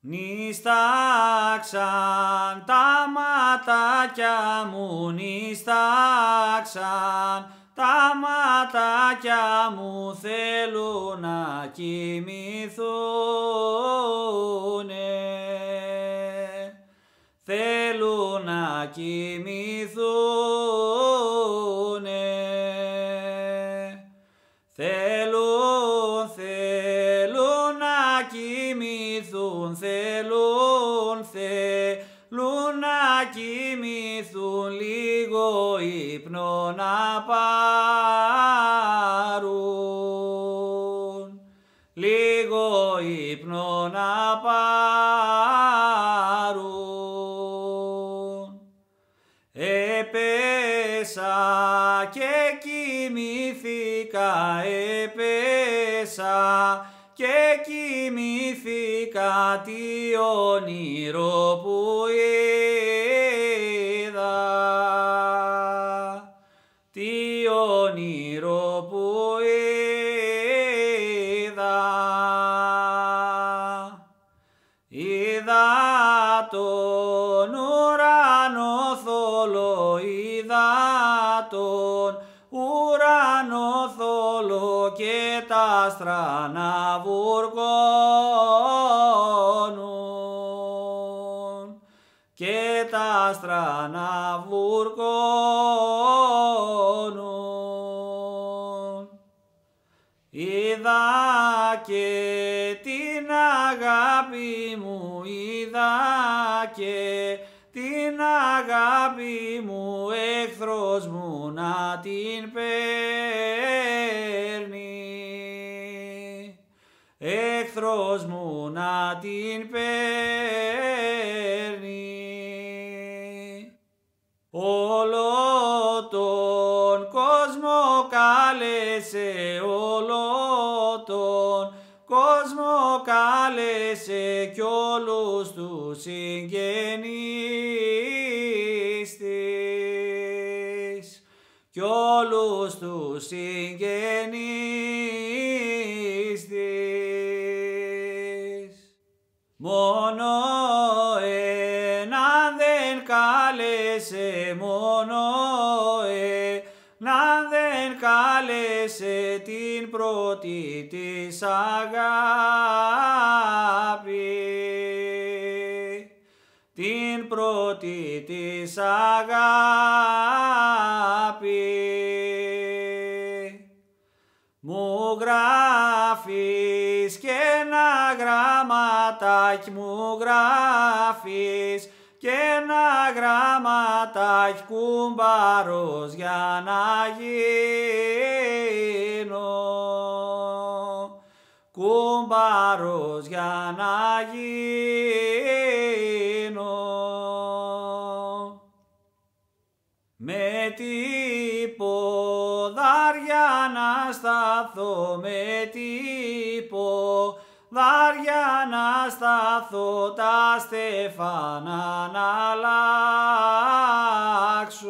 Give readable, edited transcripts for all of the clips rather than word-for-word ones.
Νίσταξαν τα ματάκια μου, νίσταξαν τα ματάκια μου, θέλουν να κοιμηθούνε, θέλουν να κοιμηθούνε, θέλουν να κοιμηθούν, θέλουν να κοιμηθούν, λίγο ύπνο να πάρουν, λίγο ύπνο να πάρουν. Έπεσα και κοιμήθηκα, έπεσα και κοιμήθηκα, τι όνειρο που είδα, τι όνειρο που είδα. Είδα τον ουρανό θόλο, είδα τον ουρανό θόλο και τα άστρα να βουργώνουν, και τα άστρα να βουργώνουν. Είδα και την αγάπη μου, είδα και την αγάπη μου, εχθρός μου να την παίρνει, εχθρός μου να την παίρνει. Όλο τον κόσμο κάλεσε, όλο τον κόσμο κάλεσε κι όλους τους συγγενείς της, κι όλους τους συγγενείς της. Μόνο έναν δεν κάλεσε, μόνο έναν δεν κάλεσε, την πρώτη της αγάπη, την πρώτη της αγάπη. Μου γράφεις και ένα γραμματάκι, μου γράφεις και ένα γραμματάκι, κουμπάρος για να γίνω, κουμπάρος για να γίνω. Με τι ποδάρια να σταθώ, με τι ποδάρια να σταθώ, τα στεφάνα να αλλάξω,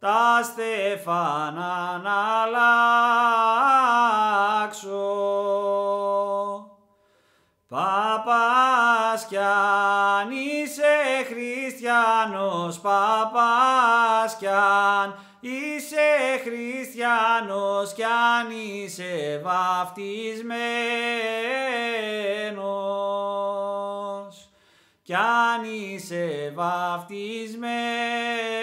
τα στεφάνα να αλλάξω. Παπάς κι αν είσαι χριστιανός, παπάς κι αν είσαι χριστιανός, κι αν είσαι βαφτισμένος, κι αν είσαι βαφτισμένος.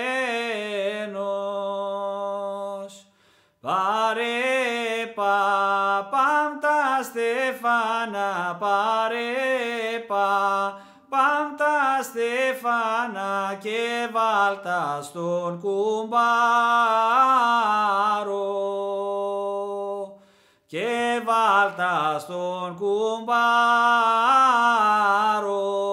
Πάρε παπάμ τα στεφάνα, πάρε παπάμ τα στεφάνα και βάλτα στον κουμπάρο, και βάλτα στον κουμπάρο.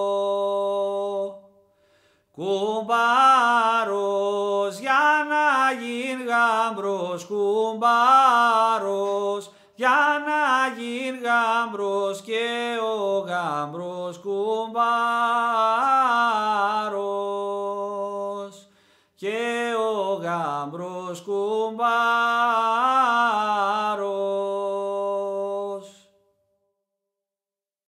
Κουμπάρος για να γίνει γαμπρός, κουμπάρος για να γίνει γαμπρός και ο γαμπρός κουμπάρος.